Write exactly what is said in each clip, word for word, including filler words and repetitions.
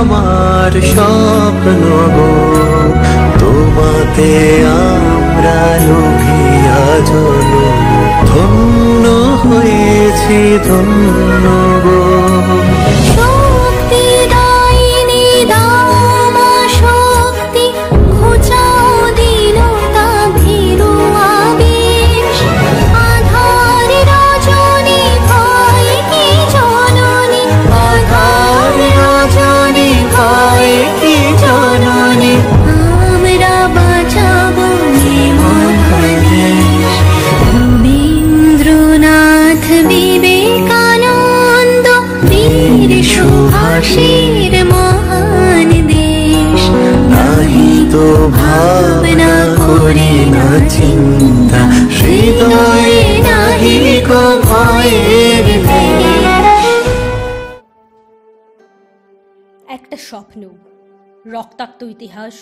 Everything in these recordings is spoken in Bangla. আমার স্বপ্ন গো তোমাতে আমরা লুকিয়া জ্বলব ধন্য হয়েছি ধন্য গো शीर महान देश नाही तो भावना कोरी ना चिंता हृदय नाही को ভয়ের একটা স্বপ্ন রক্তাক্ত ইতিহাস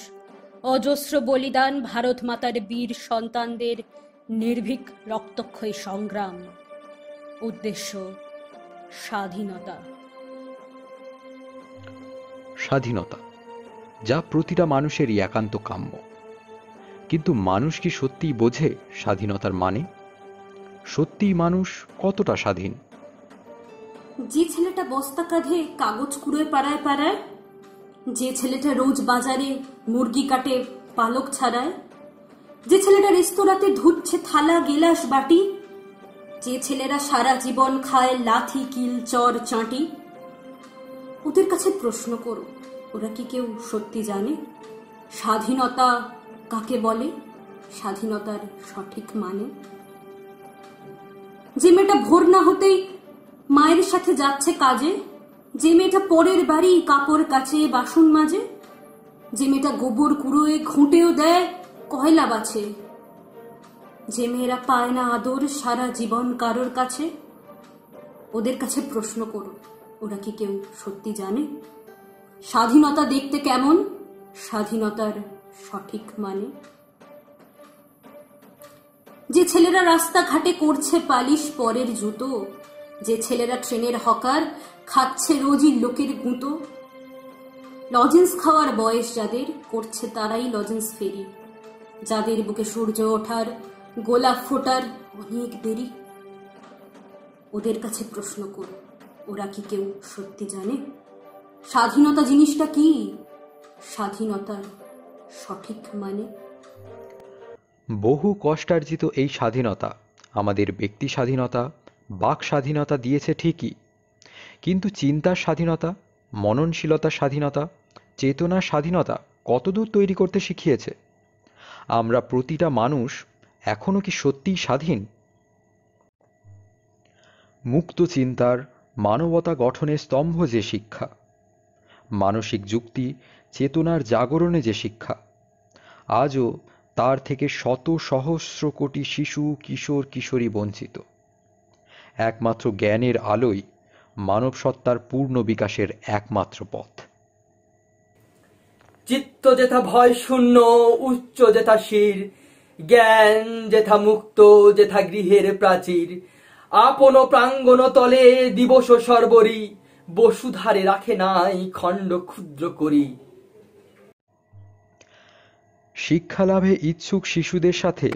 অজস্র বলিদান ভারত মাতার বীর সন্তানদের নির্ভীক রক্তক্ষয়ী সংগ্রাম উদ্দেশ্য স্বাধীনতা স্বাধীনতা যা প্রতিটা মানুষেরই একান্ত কাম্য কিন্তু মানুষ কি সত্যিই বোঝে স্বাধীনতার মানে সত্যিই মানুষ কতটা স্বাধীন যে ছেলেটা বস্তা কাঁধে কাগজ কুড়িয়ে পাড়ায় পাড়ায় যে ছেলেটা রোজ বাজারে মুরগি কাটে পালক ছাড়ায় যে ছেলেটা রেস্তোরাঁতে ধুচ্ছে থালা গেলাস বাটি যে ছেলেরা সারা জীবন খায় লাথি কিল চর চাঁটি ওদের কাছে প্রশ্ন করো ওরা কি কেউ সত্যি জানে স্বাধীনতা কাকে বলে স্বাধীনতার সঠিক মানে যে মেয়েটা ভোর না হতেই মায়ের সাথে যাচ্ছে কাজে যে মেয়েটা পরের বাড়ি কাপড় কাচে বাসন মাজে যে মেয়েটা গোবর কুড়োয় খুঁটেও দেয় কয়লা বাছে যে মেয়েরা পায় না আদর সারা জীবন কারোর কাছে ওদের কাছে প্রশ্ন করো ওরা কি কেউ সত্যি জানে স্বাধীনতা দেখতে কেমন স্বাধীনতার সঠিক মানে যে ছেলেরা রাস্তাঘাটে করছে পালিশ পরের জুতো যে ছেলেরা ট্রেনের হকার খাচ্ছে রোজই লোকের গুঁতো লজেন্স খাওয়ার বয়স যাদের করছে তারাই লজেন্স ফেরি যাদের বুকে সূর্য ওঠার গোলাপ ফোটার অনেক দেরি ওদের কাছে প্রশ্ন করো ওরা কি কেউ সত্যি জানে স্বাধীনতা জিনিসটা কি স্বাধীনতার সঠিক মানে বহু কষ্টার্জিত এই স্বাধীনতা আমাদের ব্যক্তি স্বাধীনতা বাক স্বাধীনতা দিয়েছে ঠিকই কিন্তু চিন্তার স্বাধীনতা মননশীলতার স্বাধীনতা চেতনার স্বাধীনতা কতদূর তৈরি করতে শিখিয়েছে আমরা প্রতিটা মানুষ এখনো কি সত্যিই স্বাধীন মুক্ত চিন্তার মানবতা গঠনের স্তম্ভ যে শিক্ষা মানসিক যুক্তি চেতনার জাগরণে যে শিক্ষা আজও তার থেকে শত সহস্র কোটি শিশু কিশোর কিশোরী বঞ্চিত একমাত্র জ্ঞানের আলোই মানব সত্তার পূর্ণ বিকাশের একমাত্র পথ চিত্ত যেথা ভয় শূন্য উচ্চ যেথা শির জ্ঞান যেথা মুক্ত যেথা গৃহের প্রাচীর আপন প্রাঙ্গণ তলে দিবস সর্বরি বসুধারে রাখে নাই খণ্ড ক্ষুদ্র করি শিক্ষা লাভে ইচ্ছুক শিশুদের সাথে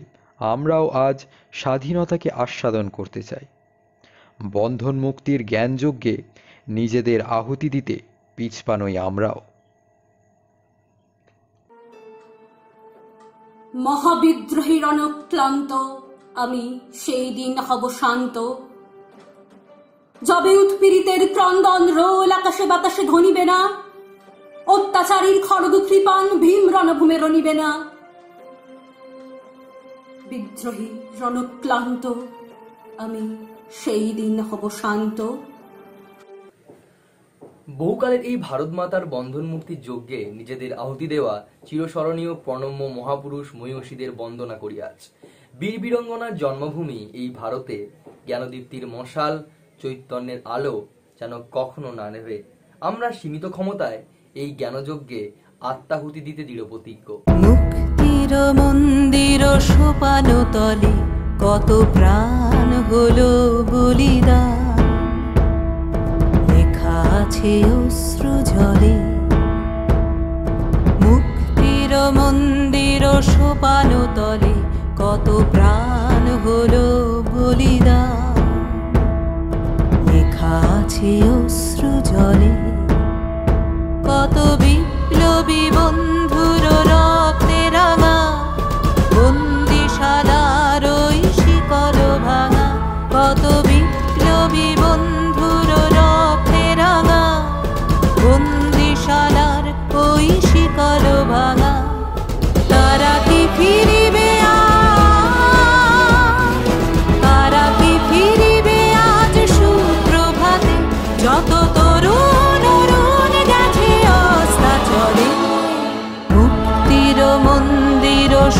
আমরাও আজ স্বাধীনতাকে আস্বাদন করতে চাই বন্ধন মুক্তির জ্ঞানযজ্ঞে নিজেদের আহুতি দিতে পিছপা নই আমরাও মহাবিদ্রোহীর অনুক্লান্ত আমি সেই দিন হব শান্ত যবে উৎপীড়িতের ক্রন্দন রোল আকাশে বাতাসে ধনিবে না অত্যাচারীর খড়গ কৃপাণ ভীম রণভূমে রণিবে না বিদ্রোহী রণক্লান্ত আমি সেই দিন হব শান্ত বহুকালের এই ভারত মাতার বন্ধন মুক্তির যজ্ঞে নিজেদের আহুতি দেওয়া চিরস্মরণীয় প্রণম্য মহাপুরুষ মহীয়সীদের বন্দনা করিয়াছ বীর বীরাঙ্গনার জন্মভূমি এই ভারতে জ্ঞানদীপ্তির মশাল চৈতন্যের আলো যেন কখনো না নেবে আমরা সীমিত ক্ষমতায় এই জ্ঞানযজ্ঞে আত্মাহুতি দিতে দৃঢ় প্রতিজ্ঞ মুক্তির মন্দির সোপানো তলে কত প্রাণ হলো বলিদান লেখা আছে অশ্রু জলে। শত বিপ্লবী বন্ধুর রক্তে রাঙা বন্দিশালার ওই শিকল ভাঙা কত বিপ্লবী বন্ধুর রক্তে রাঙা বন্দিশালার ওই শিকল ভাঙা তারা কি ফিরিবে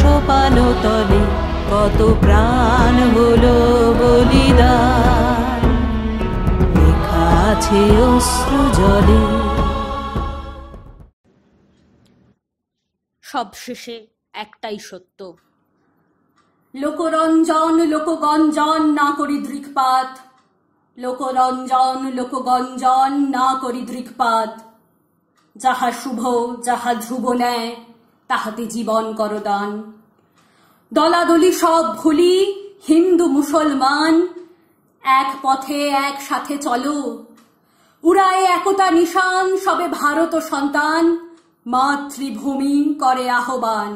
सोपानो तले कत प्राण हलो बलिदान लेखा आछे अश्रु जले। सबशेषे एकटाई सत्य लोकरंजन लोकगंजन ना करी दृक्पात लोकरंजन लोकगंजन ना करी दृक्पात जाहा शुभ जाहा ध्रुव न्याय ताहाते जीवन करो दान दलादली सब भूली हिंदू मुसलमान एक पथे एक साथे चलो उड़ाए एकता निशान सबे भारत सन्तान मातृभूमि करे आह्वान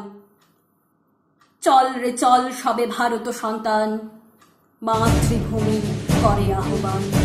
चल रे चल सबे भारत सन्तान मातृभूमि करे आह्वान।